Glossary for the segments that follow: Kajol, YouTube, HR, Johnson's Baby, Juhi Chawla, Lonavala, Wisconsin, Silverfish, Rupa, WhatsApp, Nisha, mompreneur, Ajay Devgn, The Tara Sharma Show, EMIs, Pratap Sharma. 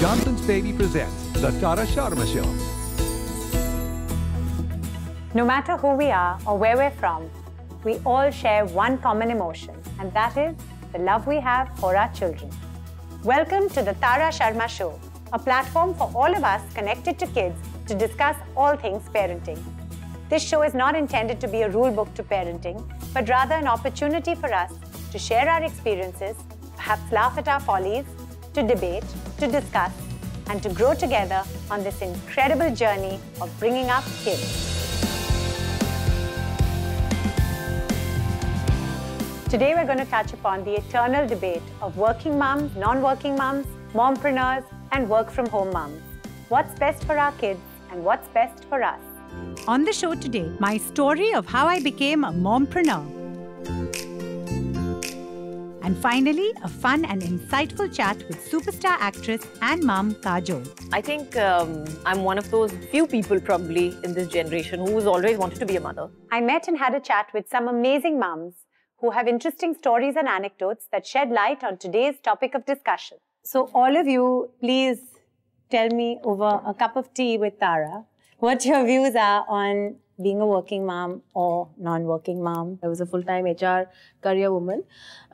Johnson's Baby presents The Tara Sharma Show. No matter who we are or where we're from, we all share one common emotion, and that is the love we have for our children. Welcome to The Tara Sharma Show, a platform for all of us connected to kids to discuss all things parenting. This show is not intended to be a rule book to parenting, but rather an opportunity for us to share our experiences, perhaps laugh at our follies, to debate, to discuss, and to grow together on this incredible journey of bringing up kids. Today we're going to touch upon the eternal debate of working mums, non-working mums, mompreneurs, and work-from-home mums. What's best for our kids and what's best for us? On the show today, my story of how I became a mompreneur. And finally, a fun and insightful chat with superstar actress and mom Kajol. I think I'm one of those few people probably in this generation who has always wanted to be a mother. I met and had a chat with some amazing mums who have interesting stories and anecdotes that shed light on today's topic of discussion. So all of you, please tell me over a cup of tea with Tara what your views are on being a working mom or non-working mom. I was a full-time HR career woman.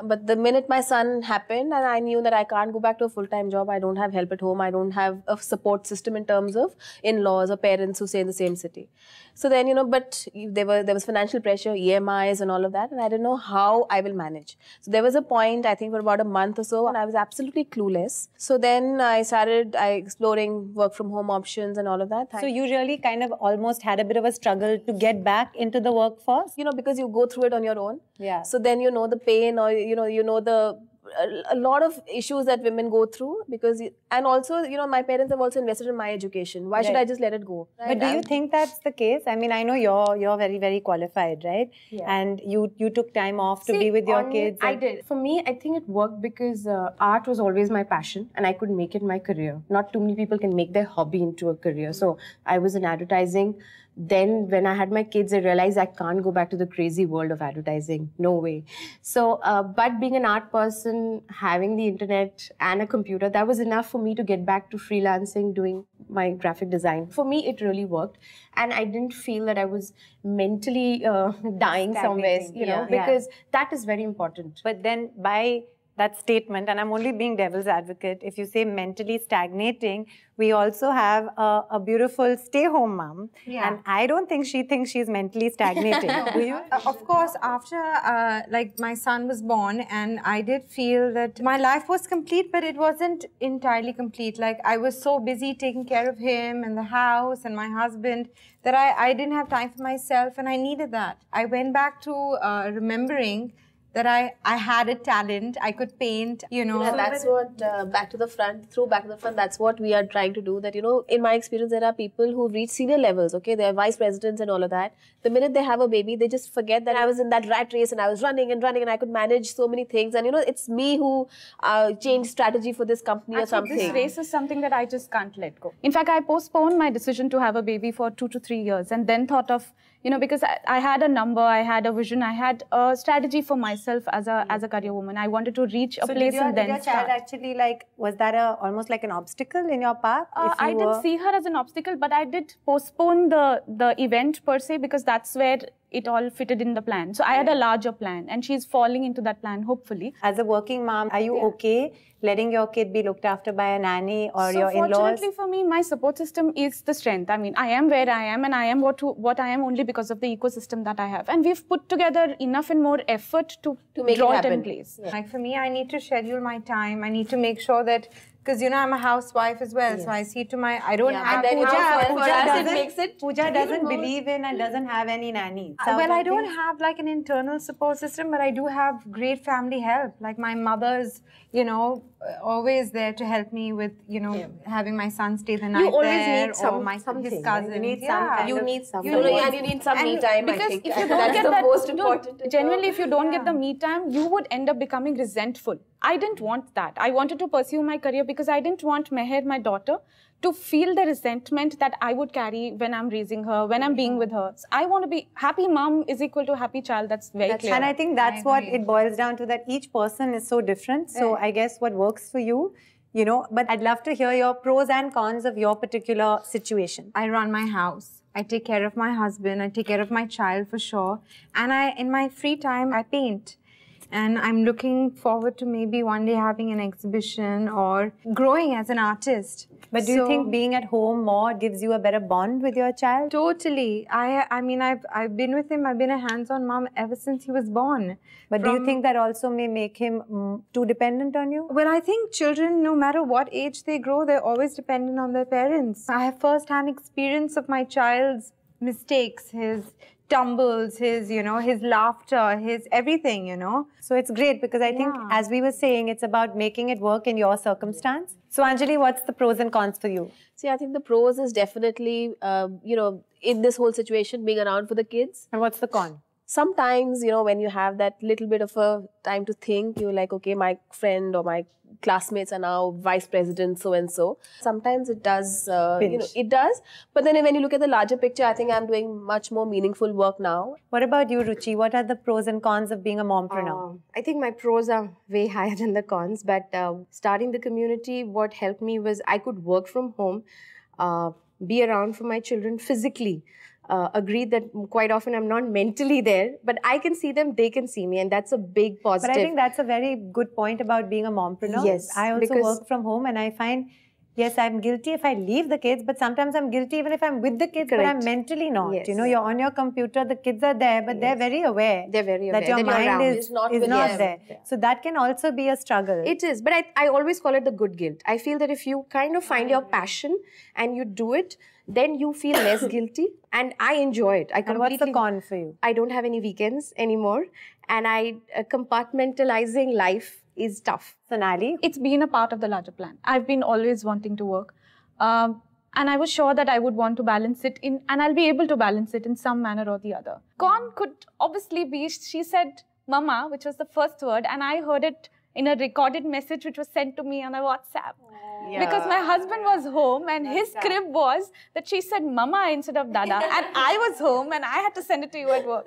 But the minute my son happened and I knew that I can't go back to a full-time job, I don't have help at home, I don't have a support system in terms of in-laws or parents who stay in the same city. So then, you know, but there was financial pressure, EMIs and all of that, and I didn't know how I will manage. So there was a point, I think for about a month or so, and I was absolutely clueless. So then I started exploring work from home options and all of that. So you really kind of almost had a bit of a struggle to get back into the workforce? You know, because you go through it on your own. Yeah. So then you know the pain, or you know the a lot of issues that women go through, because, and also, you know, my parents have also invested in my education. Why should I just let it go? Right? But do you think that's the case? I mean, I know you're very, very qualified, right? Yeah. And you took time off to be with your kids. I did. For me, I think it worked because art was always my passion and I could make it my career. Not too many people can make their hobby into a career. So I was in advertising. Then when I had my kids, I realized I can't go back to the crazy world of advertising. No way. So, but being an art person, having the internet and a computer, that was enough for me to get back to freelancing, doing my graphic design. For me, it really worked. And I didn't feel that I was mentally dying somewhere, you know, because that is very important. But then by that statement, and I'm only being devil's advocate, if you say mentally stagnating, we also have a beautiful stay-home mom, and I don't think she thinks she's mentally stagnating. Do you? Of course, after like my son was born, and I did feel that my life was complete, but it wasn't entirely complete. Like I was so busy taking care of him and the house and my husband that I didn't have time for myself, and I needed that. I went back to remembering that I had a talent, I could paint, you know. And that's what, Back to the Front, that's what we are trying to do. That, you know, in my experience, there are people who reach senior levels, okay, they are vice presidents and all of that. The minute they have a baby, they just forget that I was in that rat race and I was running and running and I could manage so many things. And, you know, it's me who changed strategy for this company or something. This race is something that I just can't let go. In fact, I postponed my decision to have a baby for 2 to 3 years and then thought of, you know, because I had a number, I had a vision, I had a strategy for myself as a career woman. I wanted to reach a place and then start. So did your child actually, like, was that almost like an obstacle in your path? I didn't see her as an obstacle, but I did postpone the event per se, because that's where it all fitted in the plan. So I had a larger plan and she's falling into that plan, hopefully. As a working mom, are you okay letting your kid be looked after by a nanny or your in-laws? So fortunately for me, my support system is the strength. I mean, I am where I am and I am what I am only because of the ecosystem that I have. And we've put together enough and more effort to make it happen. In place. Yeah. Like for me, I need to schedule my time. I need to make sure that, because, you know, I'm a housewife as well, so I see to my... I don't have... And Pooja doesn't believe in and doesn't have any nannies. Well, I don't have like an internal support system, but I do have great family help. Like my mother's, you know, always there to help me with, you know, having my son stay the night there. You always need something. You need something. You need something. And you need some me time, I think. Because if you don't get that... most important. Genuinely, if you don't get the me time, you would end up becoming resentful. I didn't want that. I wanted to pursue my career because I didn't want Meher, my daughter, to feel the resentment that I would carry when I'm raising her, when I'm being with her. So I want to be... Happy mom is equal to happy child. That's very clear. And I think that's what it boils down to, that each person is so different. So I guess what works for you you know, but I'd love to hear your pros and cons of your particular situation. I run my house. I take care of my husband. I take care of my child for sure. And I, in my free time, I paint. And I'm looking forward to maybe one day having an exhibition or growing as an artist. But do you think being at home more gives you a better bond with your child? Totally. I mean, I've been with him. I've been a hands-on mom ever since he was born. But do you think that also may make him too dependent on you? Well, I think children, no matter what age they grow, they're always dependent on their parents. I have first-hand experience of my child's mistakes, his stumbles, his, you know, his laughter, his everything, you know. So it's great because I think, as we were saying, it's about making it work in your circumstance. So Anjali, what's the pros and cons for you? See, I think the pros is definitely, you know, in this whole situation, being around for the kids. And what's the con? Sometimes, you know, when you have that little bit of a time to think, you're like, okay, my friend or my classmates are now vice president so-and-so. Sometimes it does, you know, it does. But then when you look at the larger picture, I think I'm doing much more meaningful work now. What about you, Ruchi? What are the pros and cons of being a mompreneur? I think my pros are way higher than the cons. But starting the community, what helped me was I could work from home, be around for my children physically. Agreed that quite often I'm not mentally there, but I can see them, they can see me, and that's a big positive. But I think that's a very good point about being a mompreneur. Yes. I also work from home and I find, yes, I'm guilty if I leave the kids, but sometimes I'm guilty even if I'm with the kids, but I'm mentally not. Yes. You know, you're on your computer, the kids are there, but they're very aware. They're very aware. That your mind is not there. Yeah. So that can also be a struggle. It is, but I always call it the good guilt. I feel that if you kind of find your passion and you do it, then you feel less guilty and I enjoy it. And what's the con for you? I don't have any weekends anymore and I compartmentalizing life is tough. Sonali? It's been a part of the larger plan. I've been always wanting to work and I was sure that I would want to balance it in and I'll be able to balance it in some manner or the other. Con could obviously be, she said mama, which was the first word, and I heard it in a recorded message which was sent to me on a WhatsApp. Yeah. Because my husband was home and his crib was that she said mama instead of dada and I was home and I had to send it to you at work.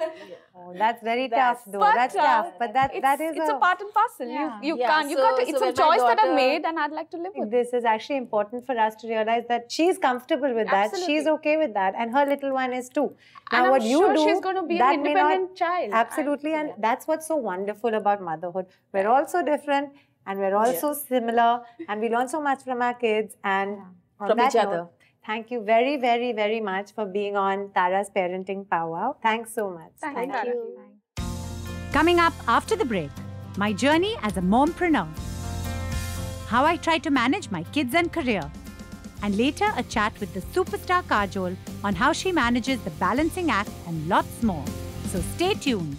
Oh, that's very tough though. But, that's tough. But it's a part and parcel. Yeah. It's a choice that I've made and I'd like to live with. This is actually important for us to realize that she's comfortable with that. Absolutely. She's okay with that and her little one is too. Now, and what she's going to be an independent child. Absolutely. And that's what's so wonderful about motherhood. We're also different and we're also similar and we learn so much from our kids and from each other. Thank you very, very, very much for being on Tara's Parenting Powwow. Thanks so much. Thank you. Coming up after the break, my journey as a mompreneur, how I try to manage my kids and career, and later a chat with the superstar Kajol on how she manages the balancing act and lots more. So stay tuned.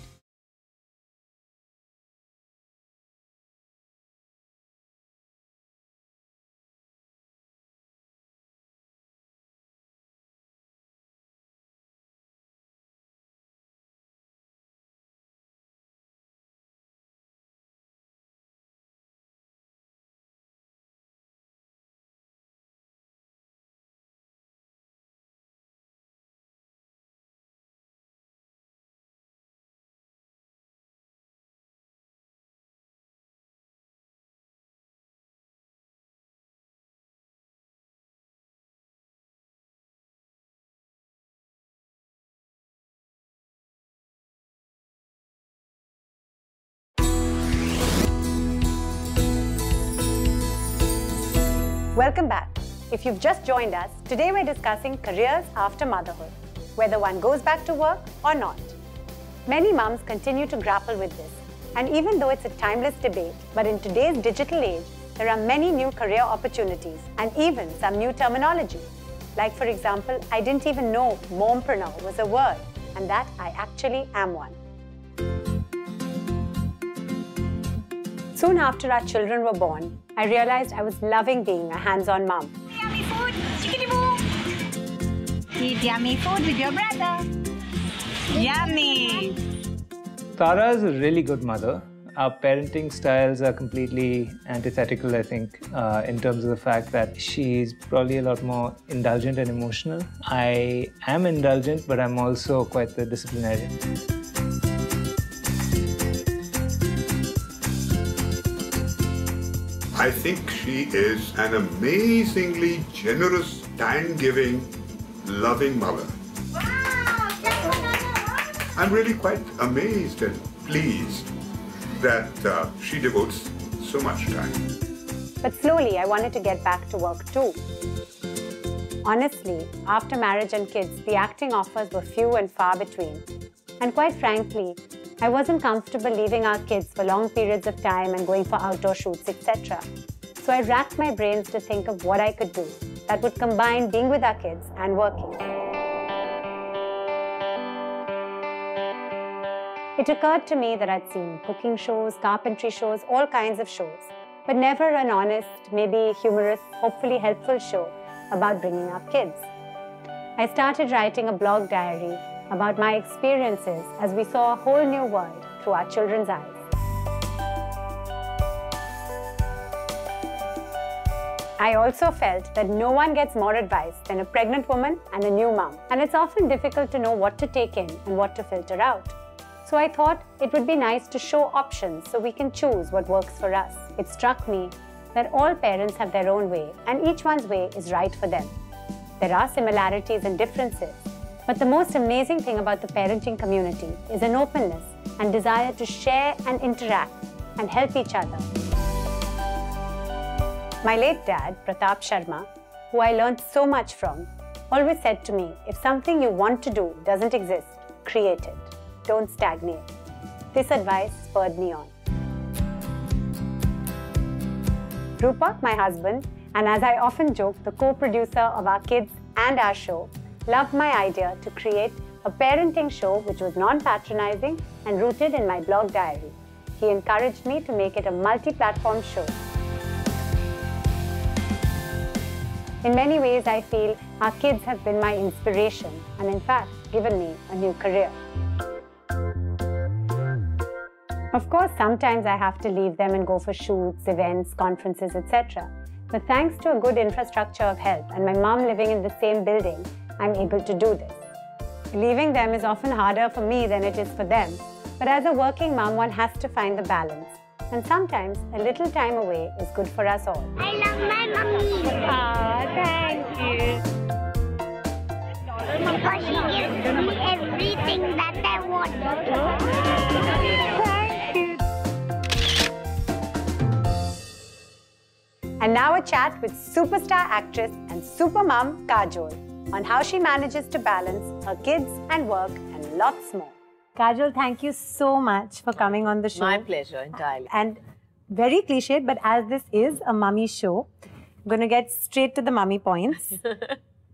Welcome back. If you've just joined us, today we're discussing careers after motherhood, whether one goes back to work or not. Many mums continue to grapple with this, and even though it's a timeless debate, but in today's digital age, there are many new career opportunities and even some new terminology. Like for example, I didn't even know mompreneur was a word, and that I actually am one. Soon after our children were born, I realized I was loving being a hands-on mom. Yummy food, chickeny boo. Eat yummy food with your brother. Yummy. Tara is a really good mother. Our parenting styles are completely antithetical, I think, in terms of the fact that she's probably a lot more indulgent and emotional. I am indulgent, but I'm also quite the disciplinarian. I I think she is an amazingly generous, time-giving, loving mother. Wow! I'm really quite amazed and pleased that she devotes so much time. But slowly, I wanted to get back to work too. Honestly, after marriage and kids, the acting offers were few and far between. And quite frankly, I wasn't comfortable leaving our kids for long periods of time and going for outdoor shoots, etc. So I racked my brains to think of what I could do that would combine being with our kids and working. It occurred to me that I'd seen cooking shows, carpentry shows, all kinds of shows, but never an honest, maybe humorous, hopefully helpful show about bringing up kids. I started writing a blog diary about my experiences as we saw a whole new world through our children's eyes. I also felt that no one gets more advice than a pregnant woman and a new mum, and it's often difficult to know what to take in and what to filter out. So I thought it would be nice to show options so we can choose what works for us. It struck me that all parents have their own way, and each one's way is right for them. There are similarities and differences, but the most amazing thing about the parenting community is an openness and desire to share and interact and help each other. My late dad, Pratap Sharma, who I learned so much from, always said to me, if something you want to do doesn't exist, create it. Don't stagnate. This advice spurred me on. Rupa, my husband, and as I often joke, the co-producer of our kids and our show, loved my idea to create a parenting show which was non-patronizing and rooted in my blog diary. He encouraged me to make it a multi-platform show. In many ways, I feel our kids have been my inspiration and, in fact, given me a new career. Of course, sometimes I have to leave them and go for shoots, events, conferences, etc. But thanks to a good infrastructure of help and my mom living in the same building, I'm able to do this. Leaving them is often harder for me than it is for them, but as a working mom, one has to find the balance. And sometimes, a little time away is good for us all. I love my mummy! Aw, thank you! Because she gives me everything that I want. Thank you! And now a chat with superstar actress and super mom, Kajol, on how she manages to balance her kids and work and lots more. Kajol, thank you so much for coming on the show. My pleasure, entirely. And very cliched, but as this is a mummy show, I'm going to get straight to the mummy points.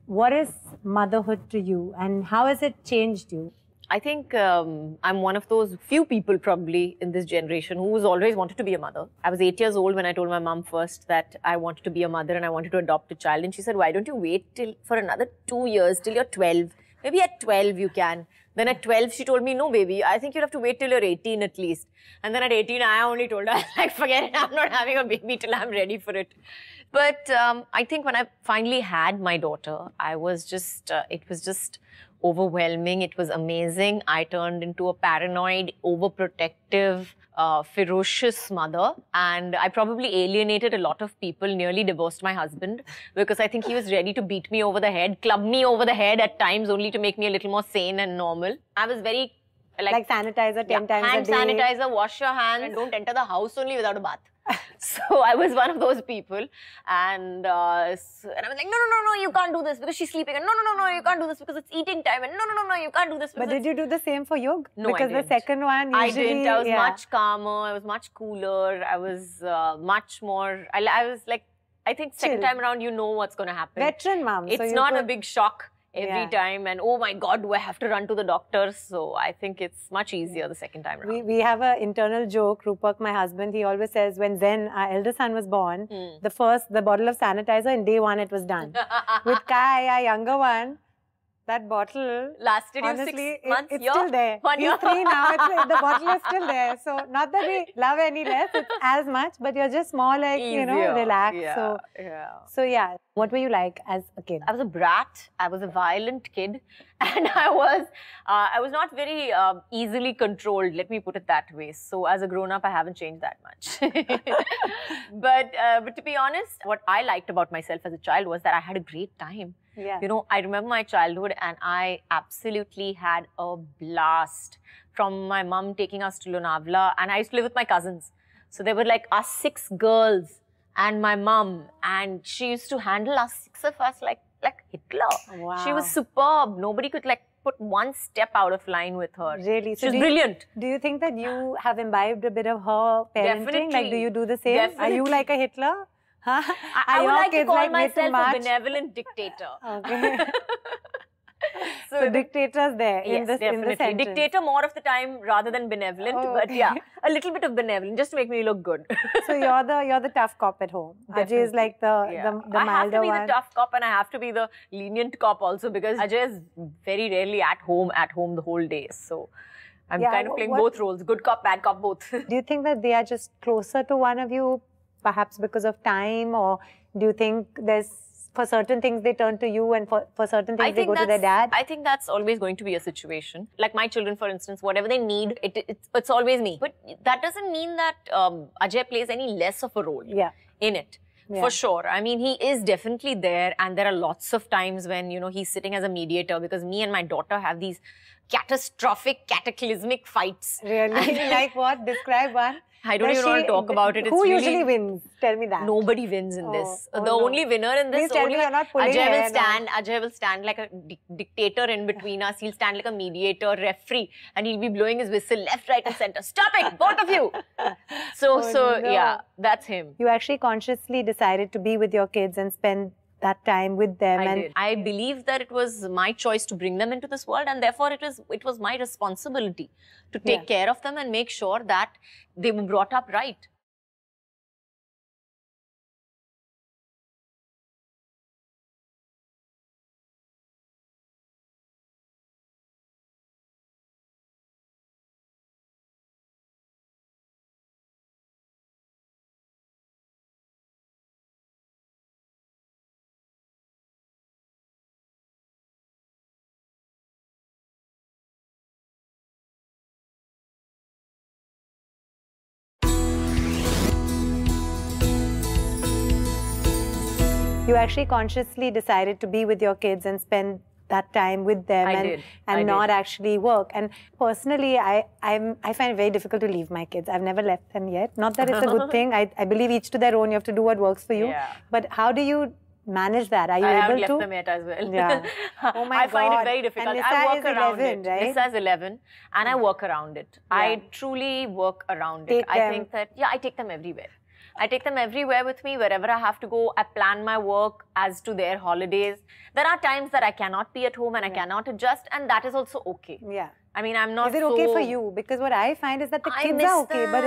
What is motherhood to you and how has it changed you? I think I'm one of those few people probably in this generation who's always wanted to be a mother. I was 8 years old when I told my mom first that I wanted to be a mother and I wanted to adopt a child. And she said, why don't you wait till for another 2 years, till you're 12? Maybe at 12 you can. Then at 12, she told me, no, baby, I think you'll have to wait till you're 18 at least. And then at 18, I only told her, like, forget it, I'm not having a baby till I'm ready for it. But I think when I finally had my daughter, I was just, it was just overwhelming. It was amazing. I turned into a paranoid, overprotective, ferocious mother. And I probably alienated a lot of people, nearly divorced my husband, because I think he was ready to beat me over the head, club me over the head at times, only to make me a little more sane and normal. I was very... Like sanitizer 10 times a day. Hand sanitizer, wash your hands, and don't enter the house only without a bath. So I was one of those people, and I was like, no, you can't do this because she's sleeping, and no, you can't do this because it's eating time, and no, you can't do this. But did you do the same for yoga? No, because I didn't. The second one, usually, I didn't. I was much calmer. I was much cooler. I was much more. I was like, I think second time around, you know what's going to happen. Veteran mom. It's so not a big shock every time, and oh my God, do I have to run to the doctor? So I think it's much easier the second time around. We have an internal joke. Rupak, my husband, he always says when Zen, our elder son, was born, the bottle of sanitizer in day 1 it was done. With Kai, our younger one, That bottle lasted honestly, you 6 months. It's still there. You're three now. The bottle is still there. So not that we love any less, it's as much, but you're just more like easier, you know, relaxed. Yeah, so yeah. So yeah. What were you like as a kid? I was a brat. I was a violent kid, and I was not very easily controlled. Let me put it that way. So as a grown up, I haven't changed that much. But to be honest, what I liked about myself as a child was that I had a great time. Yeah. You know, I remember my childhood and I absolutely had a blast, from my mom taking us to Lonavala, and I used to live with my cousins. So there were like us 6 girls and my mom, and she used to handle us 6 of us like Hitler. Wow. She was superb. Nobody could like put one step out of line with her. Really? She's brilliant. Do you think that you have imbibed a bit of her parenting? Definitely. Like, do you do the same? Definitely. Are you like a Hitler? Huh? I would like to call myself a benevolent dictator. Okay. so dictator's there. Yes, in this, definitely. In the dictator more of the time rather than benevolent. Oh, okay. But yeah, a little bit of benevolent just to make me look good. so you're the tough cop at home. Definitely. Ajay is like the milder one. I have to be the tough cop and I have to be the lenient cop also, because Ajay is very rarely at home the whole day. So I'm kind of playing both roles. Good cop, bad cop, both. do you think that they are just closer to one of you? Perhaps because of time, or do you think there's, for certain things they turn to you and for certain things they go to their dad? I think that's always going to be a situation. Like my children, for instance, whatever they need, it's always me. But that doesn't mean that Ajay plays any less of a role in it. Yeah. For sure. I mean, he is definitely there, and there are lots of times when, you know, he's sitting as a mediator, because me and my daughter have these catastrophic, cataclysmic fights. Really? like what? Describe one. I don't even want to talk about it. It's who really usually wins? Tell me that. Nobody wins in this. Oh, the only winner in this, Ajay will stand like a dictator in between us. He'll stand like a mediator, referee, and he'll be blowing his whistle left, right and centre. Stop it, both of you! So yeah, that's him. You actually consciously decided to be with your kids and spend that time with them. I believe that it was my choice to bring them into this world, and therefore it was my responsibility to take care of them and make sure that they were brought up right. You actually consciously decided to be with your kids and spend that time with them and not actually work. And personally, I find it very difficult to leave my kids. I've never left them yet. Not that it's a good thing. I believe each to their own. You have to do what works for you. Yeah. But how do you manage that? Are you able to? I haven't left them yet as well. Yeah. oh my God. I find it very difficult. And I work around it. Right? Nisha is 11 and I work around it. Yeah. I truly work around it. I think that, yeah, I take them everywhere. I take them everywhere with me, wherever I have to go. I plan my work as to their holidays. There are times that I cannot be at home and I cannot adjust, and that is also okay. Yeah. I mean, I'm not. Is it okay for you? Because what I find is that the kids are okay, but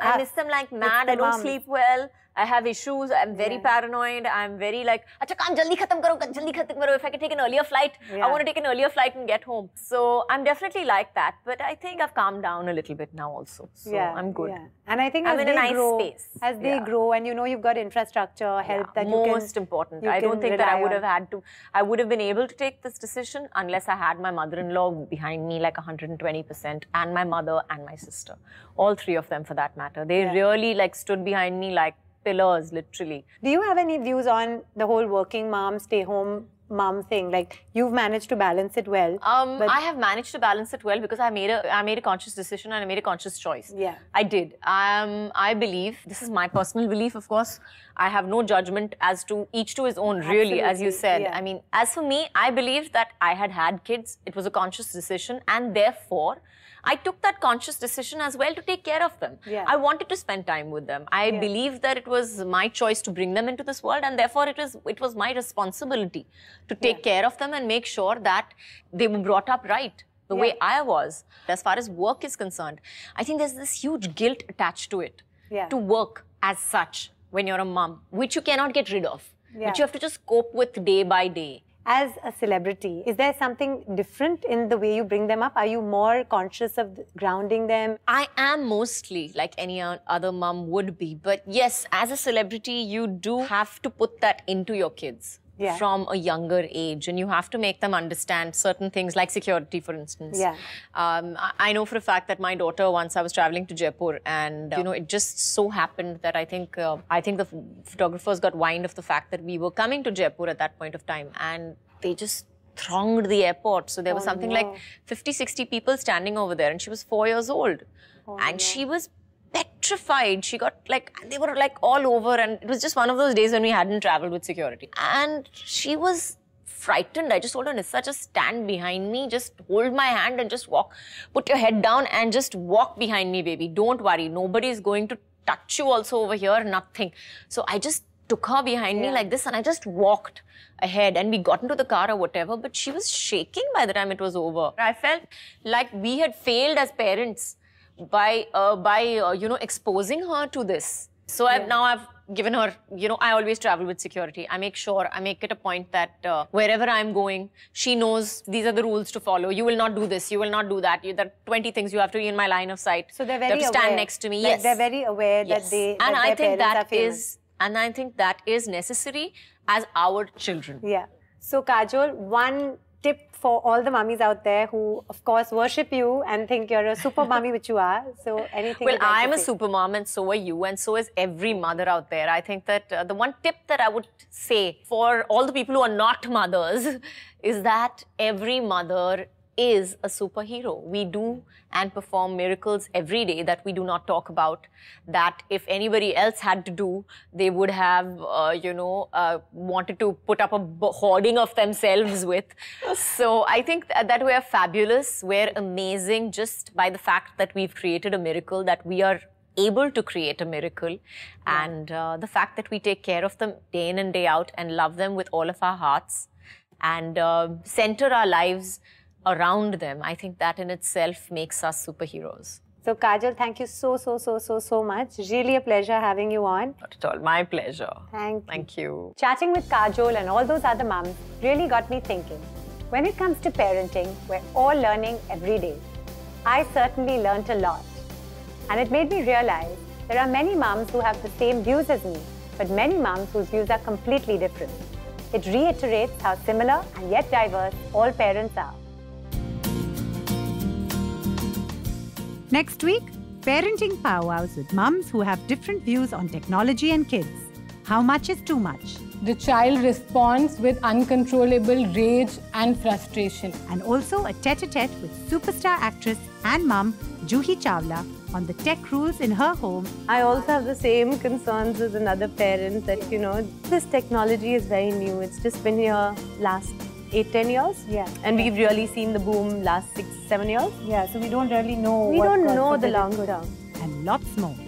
I miss them like mad. I don't sleep well. I have issues. I'm very paranoid. I'm very like, acha kaam jaldi khatam karo, jaldi khatam karo. If I can take an earlier flight, I want to take an earlier flight and get home. So I'm definitely like that. But I think I've calmed down a little bit now also. So I'm good. Yeah. And I think I'm in a nice space. As they grow, and you know, you've got infrastructure, help that you can. Most important. I don't think that I would have had to. I would have been able to take this decision unless I had my mother-in-law behind me like 120%, and my mother and my sister, all 3 of them for that matter. They really like stood behind me like pillars, literally. Do you have any views on the whole working mom, stay home mom thing? Like, you've managed to balance it well. I have managed to balance it well because I made a conscious decision and I made a conscious choice. Yeah, I did. I believe, this is my personal belief, of course. I have no judgment as to each to his own, really, as you said. Yeah. I mean, as for me, I believed that I had kids. It was a conscious decision, and therefore I took that conscious decision as well to take care of them. Yeah. I wanted to spend time with them. I believed that it was my choice to bring them into this world, and therefore it was my responsibility to take care of them and make sure that they were brought up right, the way I was. As far as work is concerned, I think there's this huge guilt attached to it, to work as such when you're a mom, which you cannot get rid of, which you have to just cope with day by day. as a celebrity, is there something different in the way you bring them up? Are you more conscious of grounding them? I am mostly, like any other mom would be. But yes, as a celebrity, you do have to put that into your kids. Yeah. From a younger age, and you have to make them understand certain things, like security, for instance. Yeah. I know for a fact that my daughter, once I was traveling to Jaipur, and you know, it just so happened that I think the photographers got wind of the fact that we were coming to Jaipur at that point of time, and they just thronged the airport. So there was something like 50-60 people standing over there, and she was 4 years old, and she was petrified. She got like, they were like all over, and it was just one of those days when we hadn't traveled with security. And she was frightened. I just told her, Nisha, just stand behind me, just hold my hand and just walk. Put your head down and just walk behind me, baby. Don't worry. Nobody is going to touch you also over here, nothing. So I just took her behind me like this, and I just walked ahead, and we got into the car or whatever, but she was shaking by the time it was over. I felt like we had failed as parents by you know, exposing her to this. So I've given her, you know, I always travel with security. I make it a point that wherever I'm going, she knows these are the rules to follow. You will not do this, you will not do that. There are 20 things you have to be in my line of sight. So they're very aware. They have to stand next to me. Like, yes. They're very aware that they, that their parents are famous. And I think that is necessary as our children. Yeah. So Kajol, one tip for all the mummies out there who, of course, worship you and think you're a super mummy, which you are. So anything. Well, I'm a super mom, and so are you, and so is every mother out there. I think that the one tip that I would say for all the people who are not mothers is that every mother is a superhero. We do and perform miracles every day that we do not talk about, that if anybody else had to do, they would have, you know, wanted to put up a hoarding of themselves with. So I think that we are fabulous, we're amazing just by the fact that we've created a miracle, that we are able to create a miracle, and the fact that we take care of them day in and day out and love them with all of our hearts and center our lives around them. I think that in itself makes us superheroes. So Kajol, thank you so much. Really a pleasure having you on. Not at all. My pleasure. Thank you. Chatting with Kajol and all those other mums really got me thinking. When it comes to parenting, we're all learning every day. I certainly learnt a lot. And it made me realize there are many mums who have the same views as me, but many mums whose views are completely different. It reiterates how similar and yet diverse all parents are. Next week, parenting powwows with mums who have different views on technology and kids. How much is too much? The child responds with uncontrollable rage and frustration. And also a tete-a-tete with superstar actress and mum Juhi Chawla on the tech rules in her home. I also have the same concerns as another parent that, you know, this technology is very new. It's just been here last 8-10 years, and we've really seen the boom last 6-7 years. Yeah, so we don't really know. We don't know the long term, and lots more.